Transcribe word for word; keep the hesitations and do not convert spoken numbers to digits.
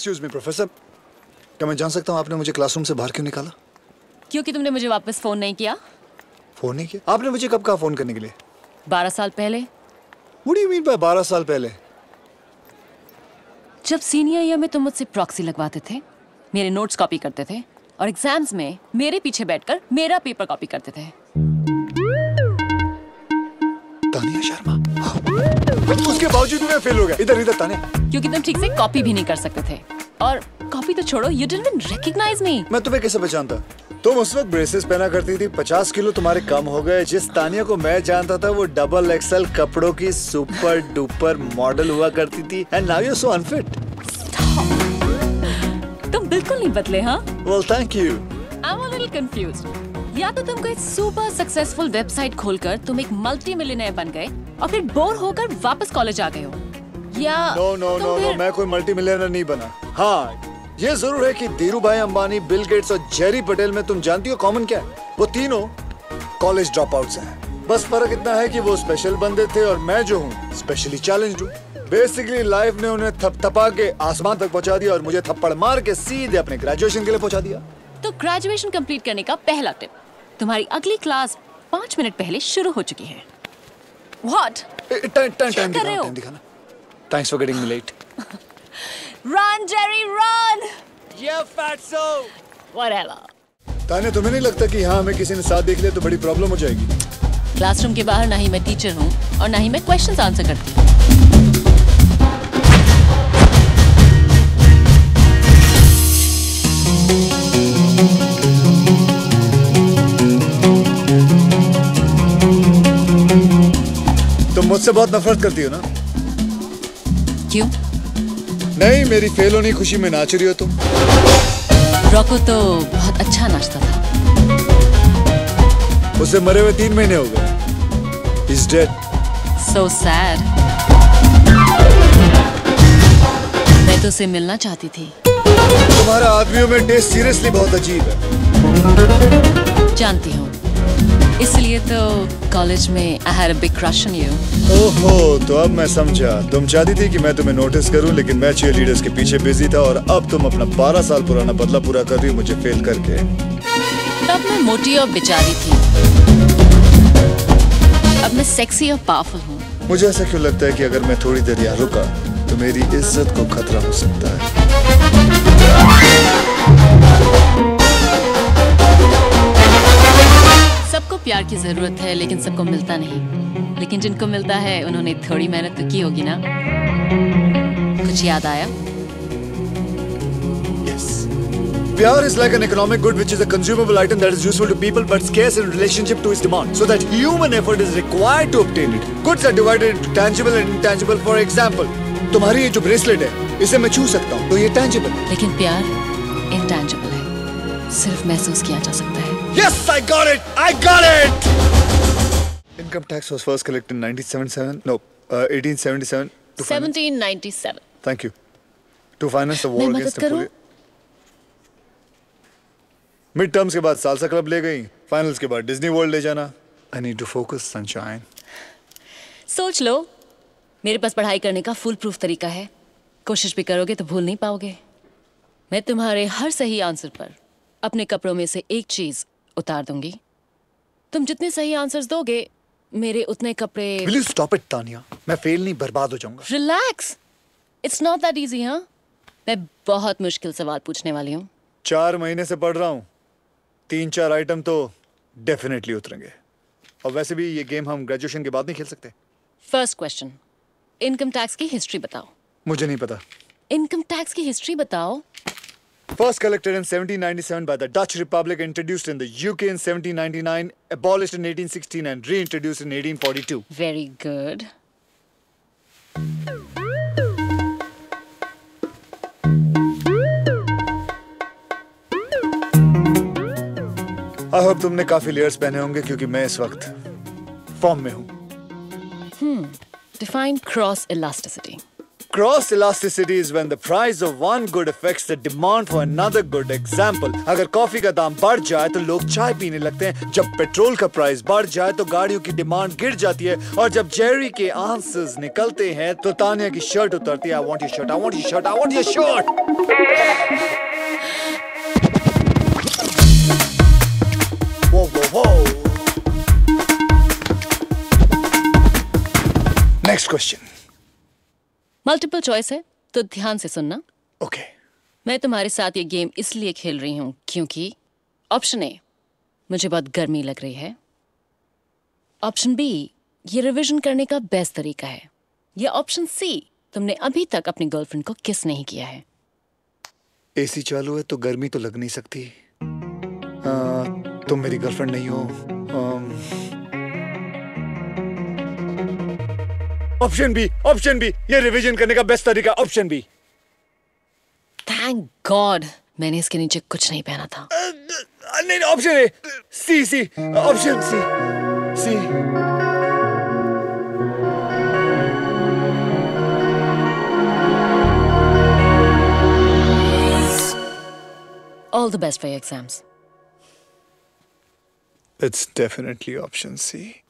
Excuse me professor, क्या मैं जान सकता हूँ आपने मुझे क्लासरूम से बाहर क्यों निकाला? क्योंकि तुमने मुझे वापस फोन नहीं किया। फोन नहीं किया? आपने मुझे कब कहा फोन करने के लिए? बारह साल पहले। What do you mean by बारह साल पहले? जब सीनियर ईयर में तुम मुझसे प्रॉक्सी लगवाते थे, मेरे नोट्स कॉपी करते थे और एग्जाम्स में मेरे पीछे बैठकर मेरा पेपर कॉपी करते थे। तानिया शर्मा। उसके बावजूद मैं फेल हो गया। इधर इधर तानिया। क्योंकि तुम ठीक से कॉपी भी नहीं कर सकते थे और कॉपी तो छोड़ो, you didn't even recognize me। मैं तुम्हें कैसे पहचानता? तुम उस वक्त ब्रेसेस पहना करती थी, पचास किलो तुम्हारे कम हो गए। जिस तानिया को मैं जानता था वो डबल एक्सएल कपड़ों की सुपर डुपर मॉडल हुआ करती थी। And now you are so unfit. तुम बिल्कुल नहीं बदले। हाँ, well thank you. I am a little confused. या तो तुम कोई सुपर सक्सेसफुल वेबसाइट खोलकर तुम एक मल्टी मिलियनेयर बन गए और फिर बोर होकर वापस कॉलेज आ गए हो, या नो नो नो नो मैं कोई मल्टी मिलियनेयर नहीं बना। हाँ, ये जरूर है कि धीरूभाई अंबानी, बिल गेट्स और जेरी पटेल में तुम जानती हो कॉमन क्या है? वो तीनों कॉलेज ड्रॉप आउट्स हैं। बस फर्क इतना है कि वो स्पेशल बंदे थे और मैं जो हूँ स्पेशली चैलेंज्ड हूँ। बेसिकली लाइफ ने उन्हें थपथपा के आसमान तक पहुँचा दिया और मुझे थप्पड़ मार के सीधे अपने ग्रेजुएशन के लिए पहुँचा दिया। तो ग्रेजुएशन कम्प्लीट करने का पहला टिप, तुम्हारी अगली क्लास पाँच मिनट पहले शुरू हो चुकी है। Run, Jerry, run! Yeah, fatso. Whatever. ताने, तुम्हें नहीं लगता कि यहाँ हमें किसी ने साथ देख लिया तो बड़ी प्रॉब्लम हो जाएगी? क्लासरूम के बाहर ना ही मैं टीचर हूँ और ना ही मैं क्वेश्चंस आंसर करती हूँ। तुम मुझसे बहुत नफरत करती हो ना? क्यों? नहीं, मेरी फेल होने खुशी में नाच रही हो तुम। रॉको तो बहुत अच्छा नाचता था। उसे मरे हुए तीन महीने हो गए। He's dead. So sad. मैं तो उसे मिलना चाहती थी। तुम्हारा आदमियों में टेस्ट सीरियसली बहुत अजीब है। जानती हूँ, इसलिए तो कॉलेज में I had a big crush on you. ओहो, तो अब मैं समझा। तुम चाहती थी कि मैं तुम्हें नोटिस करूं, लेकिन मैं चीयर लीडर्स के पीछे बिजी था और अब तुम अपना बारह साल पुराना बदला पूरा कर रही हो मुझे फेल करके। तब मैं मोटी और बेचारी थी, अब मैं सेक्सी और पावरफुल हूँ। मुझे ऐसा क्यों लगता है कि अगर मैं थोड़ी देर यहाँ रुका तो मेरी इज्जत को खतरा हो सकता है। सबको प्यार की जरूरत है लेकिन सबको मिलता नहीं, लेकिन जिनको मिलता है उन्होंने थोड़ी मेहनत तो की होगी ना। कुछ याद आया? Yes. Pyar is like an economic good which is a consumable item that is useful to people but scarce in relationship to its demand, so that human effort is required to obtain it. Goods are divided into tangible and intangible. For example, तुम्हारी ये जो bracelet है इसे मैं छू सकता हूँ तो ये tangible है। लेकिन प्यार intangible है, सिर्फ महसूस किया जा सकता है। Yes, I got it. I got it. Income tax was first collected in nineteen seventy-seven. No, uh, eighteen seventy-seven. seventeen ninety-seven. Thank you. To finance the war against the police. Mid terms के बाद Salsa Club ले गई. Finals के बाद Disney World ले जाना. I need to focus, sunshine. सोच लो, मेरे पास पढ़ाई करने का full proof तरीका है. कोशिश भी करोगे तो भूल नहीं पाओगे. मैं तुम्हारे हर सही आंसर पर अपने कपड़ों में से एक चीज उतार दूंगी। तुम जितने सही आंसर्स दोगे मेरे उतने कपड़े। Will you stop it, Tania? मैं फेल नहीं, बर्बाद हो जाऊंगा। Relax. It's not that easy, हाँ? मैं बहुत मुश्किल सवाल पूछने वाली हूँ। चार महीने से पढ़ रहा हूँ, तीन चार आइटम तो डेफिनेटली उतरेंगे। और वैसे भी ये गेम हम ग्रेजुएशन के बाद नहीं खेल सकते। फर्स्ट क्वेश्चन, इनकम टैक्स की हिस्ट्री बताओ। मुझे नहीं पता। इनकम टैक्स की हिस्ट्री बताओ। First collected in seventeen ninety-seven by the Dutch Republic, introduced in the U K in seventeen ninety-nine, abolished in eighteen sixteen and reintroduced in eighteen forty-two. Very good. I hope तुमने काफी layers पहने होंगे क्योंकि मैं इस वक्त form में हूँ। Hmm. Define cross elasticity. Cross elasticity is when the price of one good affects the demand for another good. Example, अगर कॉफी का दाम बढ़ जाए तो लोग चाय पीने लगते हैं, जब पेट्रोल का प्राइस बढ़ जाए तो गाड़ियों की डिमांड गिर जाती है, और जब जेरी के आंसर्स निकलते हैं तो तानिया की शर्ट उतरती है। I want your shirt, I want your shirt, I want your shirt. वो वो वो नेक्स्ट क्वेश्चन मल्टीपल चॉइस है तो ध्यान से सुनना। Okay okay. मैं तुम्हारे साथ ये गेम इसलिए खेल रही हूं क्योंकि ऑप्शन ए मुझे बहुत गर्मी लग रही है, ऑप्शन बी ये रिवीजन करने का बेस्ट तरीका है, या ऑप्शन सी तुमने अभी तक अपनी गर्लफ्रेंड को किस नहीं किया है। एसी चालू है तो गर्मी तो लग नहीं सकती। आ, तुम मेरी गर्लफ्रेंड नहीं हो। Ah, option B, option B, ये रिवीजन करने का बेस्ट तरीका, ऑप्शन बी। थैंक गॉड मैंने इसके नीचे कुछ नहीं पहना था। uh, नहीं, option A, C C, option C, C. All the best for your exams. It's definitely option C.